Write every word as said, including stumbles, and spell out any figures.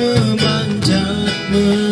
memanjatmu.